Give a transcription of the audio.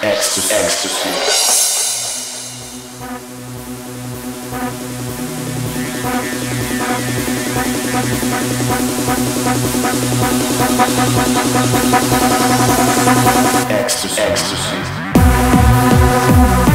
ecstasy. Ecstasy.